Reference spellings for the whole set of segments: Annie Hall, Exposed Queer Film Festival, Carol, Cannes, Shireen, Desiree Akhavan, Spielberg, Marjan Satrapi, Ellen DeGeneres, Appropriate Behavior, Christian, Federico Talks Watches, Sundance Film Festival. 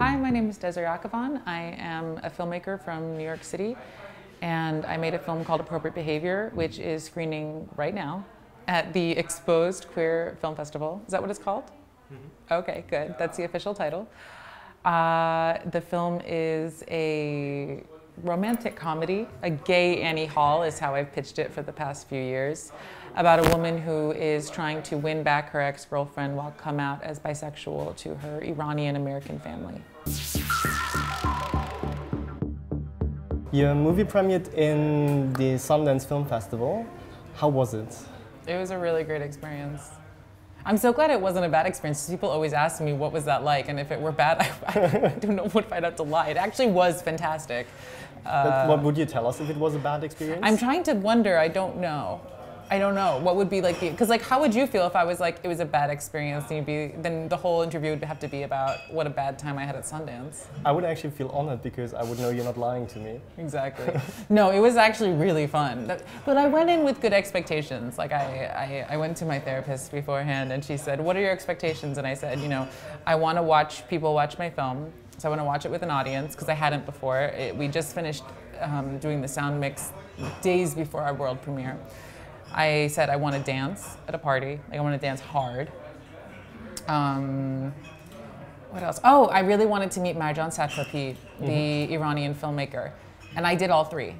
Hi, my name is Desiree Akhavan. I am a filmmaker from New York City, and I made a film called Appropriate Behavior, which is screening right now at the Exposed Queer Film Festival. Is that what it's called? Mm-hmm. Okay, good. That's the official title. The film is a romantic comedy. A gay Annie Hall is how I've pitched it for the past few years, about a woman who is trying to win back her ex-girlfriend while come out as bisexual to her Iranian-American family. Your movie premiered in the Sundance Film Festival. How was it? It was a really great experience. I'm so glad it wasn't a bad experience. People always ask me, what was that like? And if it were bad, I don't know what if I'd have to lie. It actually was fantastic. But what would you tell us if it was a bad experience? I'm trying to wonder. I don't know. What would be like the... Because like, how would you feel if I was like, it was a bad experience, and you'd be... Then the whole interview would have to be about what a bad time I had at Sundance. I would actually feel honored because I would know you're not lying to me. Exactly. No, it was actually really fun. But I went in with good expectations. Like I went to my therapist beforehand and she said, what are your expectations? And I said, you know, I want to watch people watch my film. So I want to watch it with an audience because I hadn't before. We just finished doing the sound mix days before our world premiere. I said I want to dance at a party. Like I want to dance hard. What else? Oh, I really wanted to meet Marjan Satrapi, the Iranian filmmaker, and I did all three.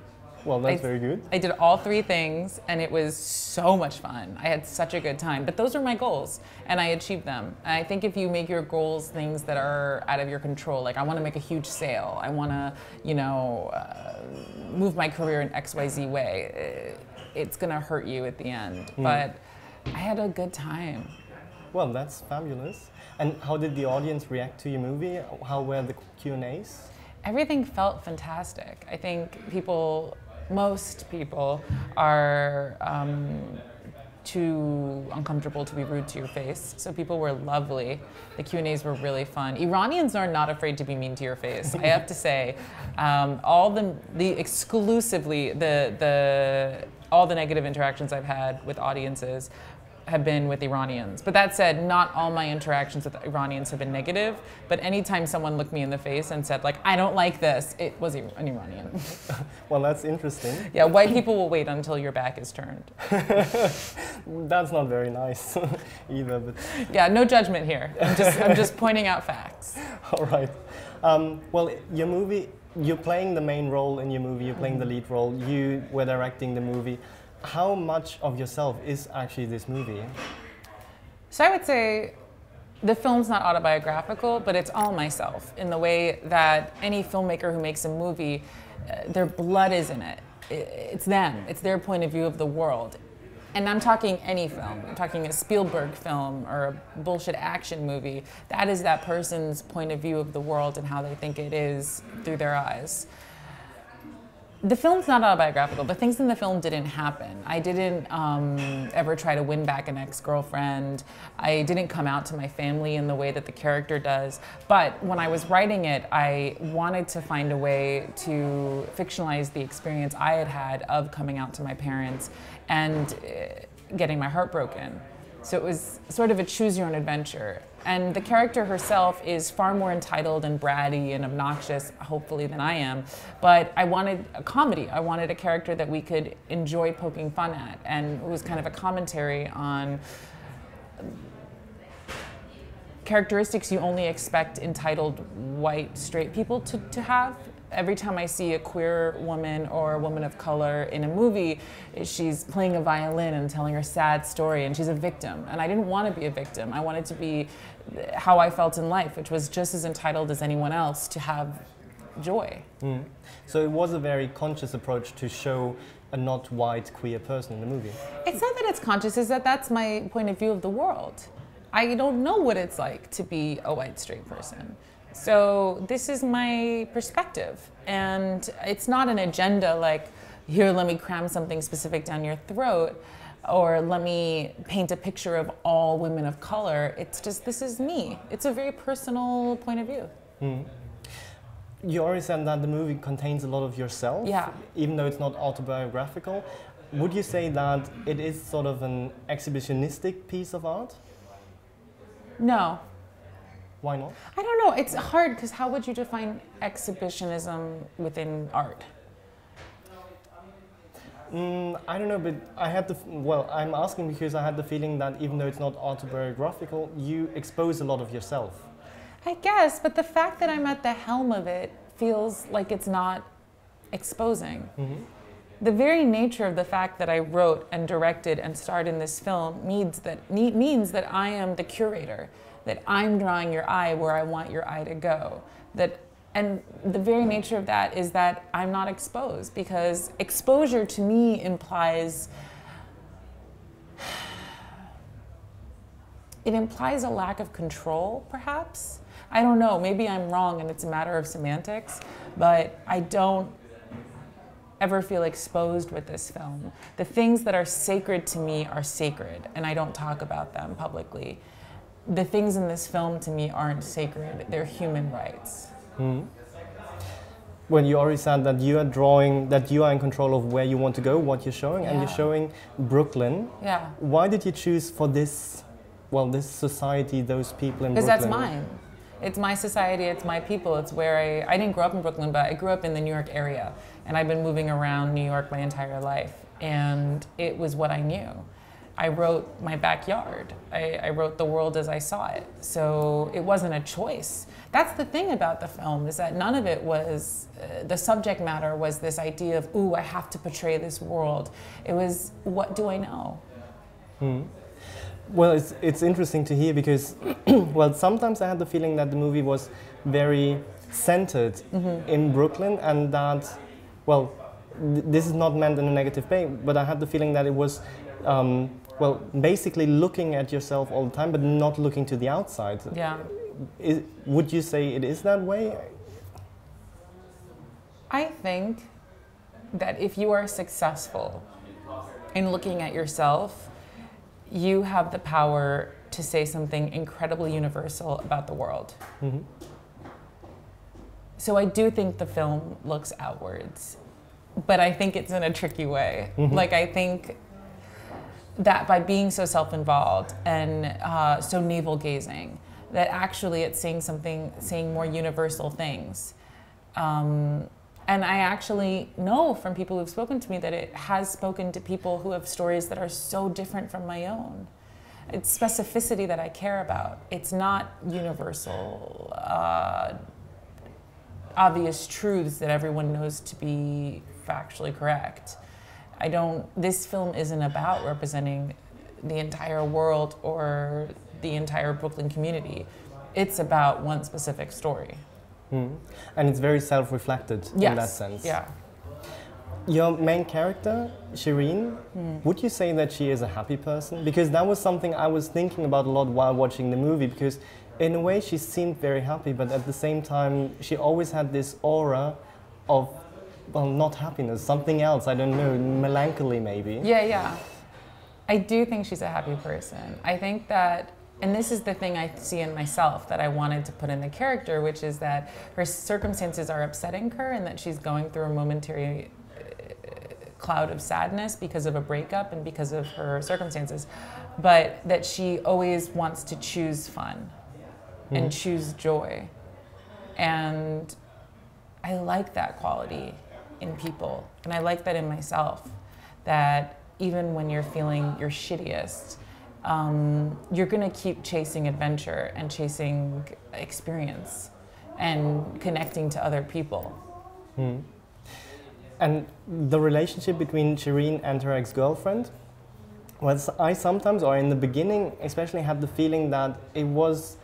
Well, that's very good. I did all three things, and it was so much fun. I had such a good time. But those are my goals, and I achieved them. And I think if you make your goals things that are out of your control, like I want to make a huge sale, I want to, you know, move my career in XYZ way, it's going to hurt you at the end. But I had a good time. Well, that's fabulous. And how did the audience react to your movie? How were the Q&As? Everything felt fantastic. I think people... Most people are too uncomfortable to be rude to your face. So people were lovely. The Q&As were really fun. Iranians are not afraid to be mean to your face. I have to say, all the negative interactions I've had with audiences have been with Iranians. But that said, not all my interactions with Iranians have been negative, but anytime someone looked me in the face and said, like, I don't like this, it was an Iranian. Well, that's interesting. Yeah, white people will wait until your back is turned. That's not very nice either. But... Yeah, no judgment here. I'm just pointing out facts. All right. Well, your movie, you're playing the main role in your movie, you're playing the lead role, you were directing the movie. How much of yourself is actually this movie? So I would say the film's not autobiographical, but it's all myself in the way that any filmmaker who makes a movie, their blood is in it. It's them. It's their point of view of the world. And I'm talking any film. I'm talking a Spielberg film or a bullshit action movie. That is that person's point of view of the world and how they think it is through their eyes. The film's not autobiographical, but things in the film didn't happen. I didn't ever try to win back an ex-girlfriend. I didn't come out to my family in the way that the character does. But when I was writing it, I wanted to find a way to fictionalize the experience I had had of coming out to my parents and getting my heart broken. So it was sort of a choose-your-own-adventure. And the character herself is far more entitled and bratty and obnoxious, hopefully, than I am. But I wanted a comedy. I wanted a character that we could enjoy poking fun at. And it was kind of a commentary on characteristics you only expect entitled white straight people to have. Every time I see a queer woman or a woman of color in a movie, she's playing a violin and telling her sad story, and she's a victim. And I didn't want to be a victim. I wanted to be how I felt in life, which was just as entitled as anyone else to have joy. So it was a very conscious approach to show a not white queer person in the movie. It's not that it's conscious, it's that that's my point of view of the world. I don't know what it's like to be a white straight person. So this is my perspective, and it's not an agenda like, here, let me cram something specific down your throat, or let me paint a picture of all women of color. It's just, this is me. It's a very personal point of view. You already said that the movie contains a lot of yourself, even though it's not autobiographical. Would you say that it is sort of an exhibitionistic piece of art? No. Why not? I don't know. It's hard because how would you define exhibitionism within art? I don't know, but I had the, well, I'm asking because I had the feeling that even though it's not autobiographical, you expose a lot of yourself. I guess, but the fact that I'm at the helm of it feels like it's not exposing. Mm-hmm. The very nature of the fact that I wrote and directed and starred in this film means that I am the curator, that I'm drawing your eye where I want your eye to go. And the very nature of that is that I'm not exposed, because exposure to me implies, it implies a lack of control, perhaps. I don't know, maybe I'm wrong and it's a matter of semantics, but I don't ever feel exposed with this film. The things that are sacred to me are sacred, and I don't talk about them publicly. The things in this film to me aren't sacred, they're human rights. Mm-hmm. When you already said that you are drawing, that you are in control of where you want to go, what you're showing, yeah. And you're showing Brooklyn. Yeah. Why did you choose for this, well, this society, those people in Brooklyn? Because that's mine. It's my society, it's my people, it's where I didn't grow up in Brooklyn, but I grew up in the New York area, and I've been moving around New York my entire life, and it was what I knew. I wrote my backyard. I wrote the world as I saw it, so it wasn't a choice. That's the thing about the film, is that none of it was, the subject matter was this idea of, ooh, I have to portray this world. It was, what do I know? Hmm. Well, it's interesting to hear because, well, sometimes I had the feeling that the movie was very centered in Brooklyn, and that, well, this is not meant in a negative way, but I had the feeling that it was, well, basically looking at yourself all the time, but not looking to the outside. Yeah. Would you say it is that way? I think that if you are successful in looking at yourself, you have the power to say something incredibly universal about the world. Mm-hmm. So I do think the film looks outwards, but I think it's in a tricky way. Mm-hmm. Like, I think that by being so self-involved and so navel-gazing, that actually it's saying something, saying more universal things. And I actually know from people who've spoken to me that it has spoken to people who have stories that are so different from my own. It's specificity that I care about. It's not universal, obvious truths that everyone knows to be factually correct. This film isn't about representing the entire world or the entire Brooklyn community. It's about one specific story. Mm. And it's very self-reflected, yes, in that sense. Yeah. Your main character, Shireen, would you say that she is a happy person? Because that was something I was thinking about a lot while watching the movie, because in a way she seemed very happy, but at the same time she always had this aura of, well, not happiness, something else, I don't know, melancholy maybe. Yeah, yeah. I do think she's a happy person. I think that, and this is the thing I see in myself that I wanted to put in the character, which is that her circumstances are upsetting her and that she's going through a momentary cloud of sadness because of a breakup and because of her circumstances, but that she always wants to choose fun and choose joy. And I like that quality in people, and I like that in myself, that even when you're feeling your shittiest, you're gonna keep chasing adventure and chasing experience and connecting to other people. Mm. And the relationship between Shireen and her ex-girlfriend was, I sometimes, or in the beginning especially, had the feeling that it was,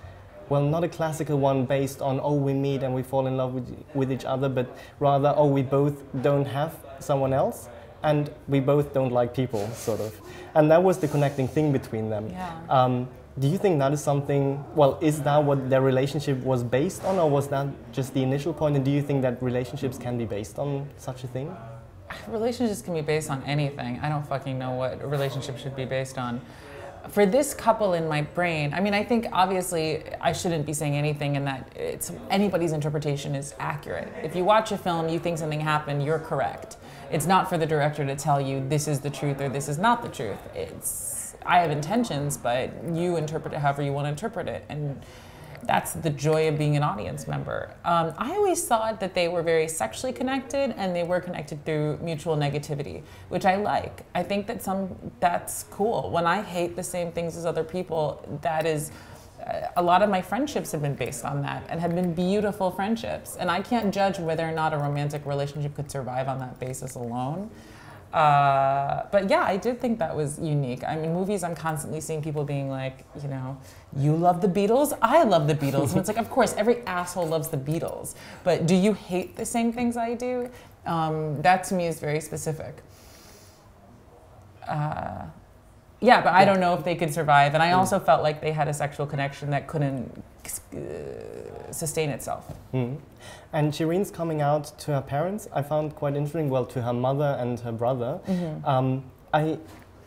well, not a classical one based on, oh, we meet and we fall in love with each other, but rather, oh, we both don't have someone else. And we both don't like people, sort of. And that was the connecting thing between them. Yeah. Do you think that is something, well, is that what their relationship was based on, or was that just the initial point? And do you think that relationships can be based on such a thing? Relationships can be based on anything. I don't fucking know what a relationship should be based on. For this couple in my brain, I mean, I think obviously I shouldn't be saying anything, and that it's anybody's interpretation is accurate. If you watch a film, you think something happened, you're correct. It's not for the director to tell you this is the truth or this is not the truth. It's, I have intentions, but you interpret it however you want to interpret it. And that's the joy of being an audience member. I always thought that they were very sexually connected, and they were connected through mutual negativity, which I like. I think that that's cool. When I hate the same things as other people, that is, a lot of my friendships have been based on that, and have been beautiful friendships. And I can't judge whether or not a romantic relationship could survive on that basis alone. But yeah, I did think that was unique. I mean, movies, I'm constantly seeing people being like, you know, you love the Beatles, I love the Beatles. And it's like, of course, every asshole loves the Beatles. But do you hate the same things I do? That to me is very specific. Yeah, but I don't know if they could survive. And I also felt like they had a sexual connection that couldn't sustain itself. Mm. And Shireen's coming out to her parents, I found quite interesting. Well, to her mother and her brother. Mm-hmm.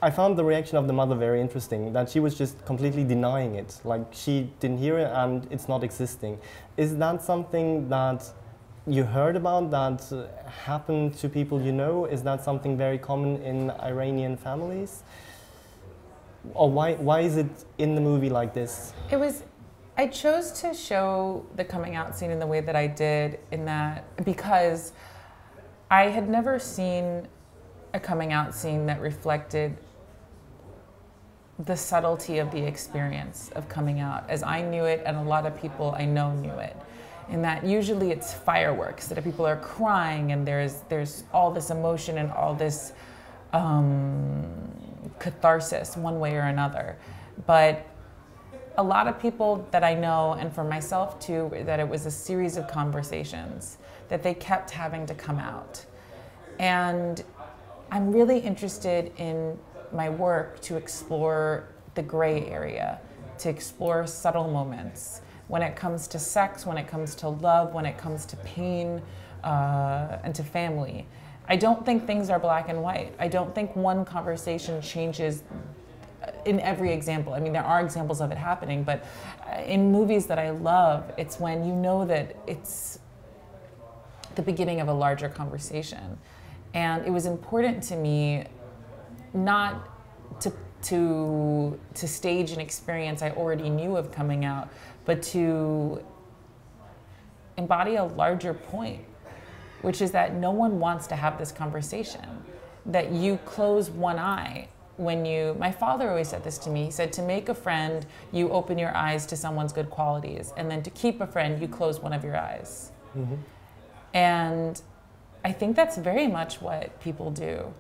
I found the reaction of the mother very interesting, that she was just completely denying it. Like, she didn't hear it and it's not existing. Is that something that you heard about, that happened to people you know? Is that something very common in Iranian families? Or why is it in the movie like this? It was, I chose to show the coming out scene in the way that I did, in that because I had never seen a coming out scene that reflected the subtlety of the experience of coming out as I knew it, and a lot of people I know knew it. In that usually it's fireworks, that people are crying and there's all this emotion and all this catharsis one way or another. But a lot of people that I know, and for myself too, that it was a series of conversations that they kept having to come out. And I'm really interested in my work to explore the gray area, to explore subtle moments when it comes to sex, when it comes to love, when it comes to pain, and to family. I don't think things are black and white. I don't think one conversation changes in every example. I mean, there are examples of it happening, but in movies that I love, it's when you know that it's the beginning of a larger conversation. And it was important to me not to stage an experience I already knew of coming out, but to embody a larger point, which is that no one wants to have this conversation, that you close one eye when you, my father always said this to me, he said, to make a friend, you open your eyes to someone's good qualities, and then to keep a friend, you close one of your eyes. Mm-hmm. And I think that's very much what people do,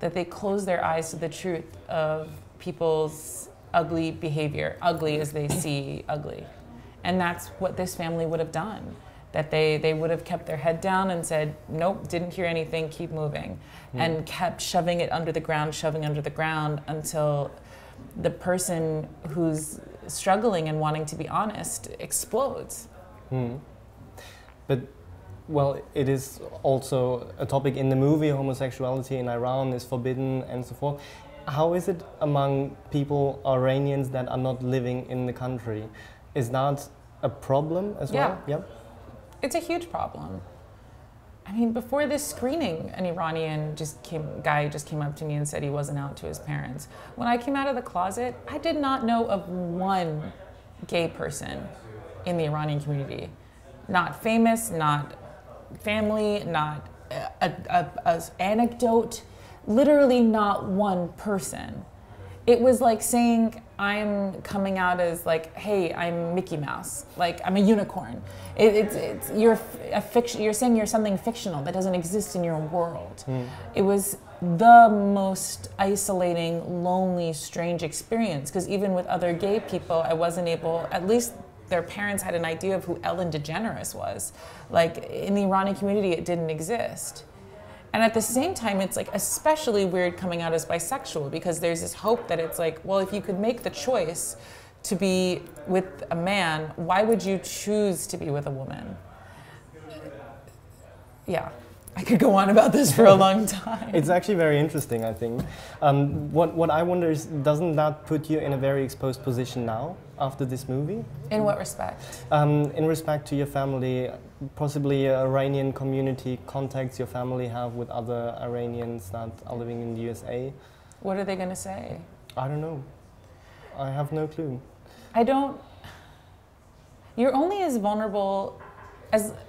that they close their eyes to the truth of people's ugly behavior, ugly as they see ugly. And that's what this family would have done. That they would have kept their head down and said, nope, didn't hear anything, keep moving. Mm. And kept shoving it under the ground until the person who's struggling and wanting to be honest explodes. Mm. But, well, it is also a topic in the movie. Homosexuality in Iran is forbidden and so forth. How is it among people, Iranians, that are not living in the country? Is that a problem as well? Yeah. Yep. It's a huge problem. I mean, before this screening, an Iranian guy just came up to me and said he wasn't out to his parents. When I came out of the closet, I did not know of one gay person in the Iranian community. Not famous, not family, not an anecdote, literally not one person. It was like saying, I'm coming out as like, hey, I'm Mickey Mouse, like I'm a unicorn. You're saying you're something fictional that doesn't exist in your world. Mm. It was the most isolating, lonely, strange experience, because even with other gay people, I wasn't able, at least their parents had an idea of who Ellen DeGeneres was. Like in the Iranian community, it didn't exist. And at the same time, it's like especially weird coming out as bisexual, because there's this hope that it's like, well, if you could make the choice to be with a man, why would you choose to be with a woman? Yeah, I could go on about this for a long time. It's actually very interesting, I think. What I wonder is, doesn't that put you in a very exposed position now after this movie? In what respect? In respect to your family. Possibly Iranian community contacts your family have with other Iranians that are living in the USA. What are they going to say? I don't know. I have no clue. I don't... you're only as vulnerable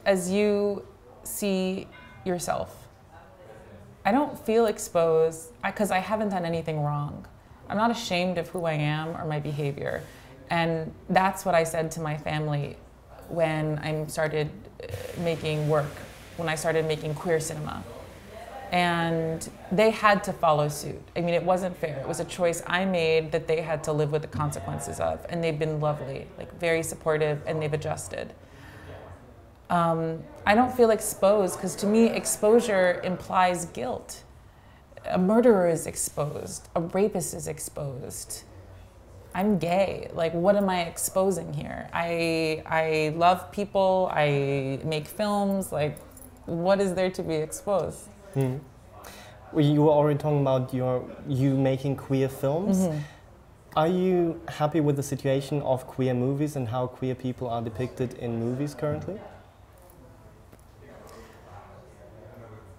as you see yourself. I don't feel exposed because I haven't done anything wrong. I'm not ashamed of who I am or my behavior. And that's what I said to my family when I started making work, when I started making queer cinema. And they had to follow suit. I mean, it wasn't fair. It was a choice I made that they had to live with the consequences of. And they've been lovely, like very supportive, and they've adjusted. I don't feel exposed because to me, exposure implies guilt. A murderer is exposed. A rapist is exposed. I'm gay. Like, what am I exposing here? I love people. I make films. Like, what is there to be exposed? Mm. Well, you were already talking about you making queer films. Mm-hmm. Are you happy with the situation of queer movies and how queer people are depicted in movies currently?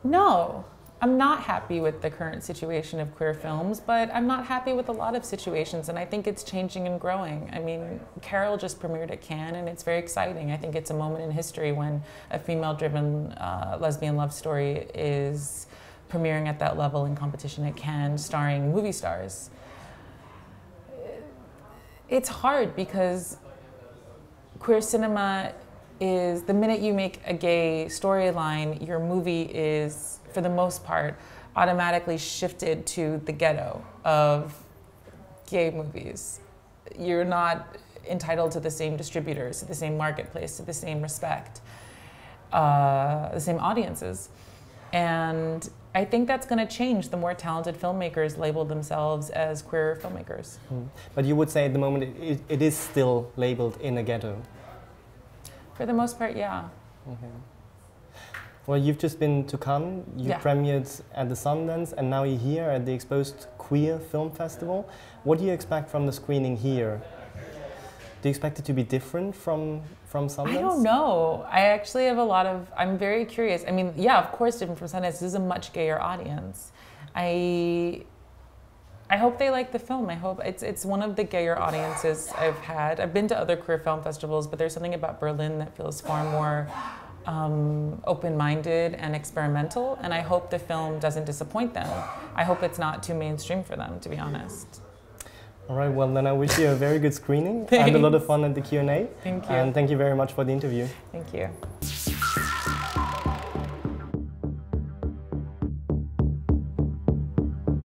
No. I'm not happy with the current situation of queer films, but I'm not happy with a lot of situations, and I think it's changing and growing. I mean, Carol just premiered at Cannes, and it's very exciting. I think it's a moment in history when a female-driven lesbian love story is premiering at that level in competition at Cannes, starring movie stars. It's hard because queer cinema is, the minute you make a gay storyline, your movie is, for the most part, automatically shifted to the ghetto of gay movies. You're not entitled to the same distributors, to the same marketplace, to the same respect, the same audiences. And I think that's going to change the more talented filmmakers label themselves as queer filmmakers. Mm. But you would say at the moment it is still labeled in a ghetto? For the most part, yeah. Okay. Well, you've just been to Cannes, you premiered at the Sundance, and now you're here at the Exposed Queer Film Festival. What do you expect from the screening here? Do you expect it to be different from Sundance? I don't know. I actually have a lot of, I'm very curious. I mean, yeah, of course, different from Sundance. This is a much gayer audience. I hope they like the film. I hope it's one of the gayer audiences I've had. I've been to other queer film festivals, but there's something about Berlin that feels far more open-minded and experimental, and I hope the film doesn't disappoint them. I hope it's not too mainstream for them, to be honest. All right, well then I wish you a very good screening. Thanks. And a lot of fun at the Q&A. Thank you. And thank you very much for the interview. Thank you.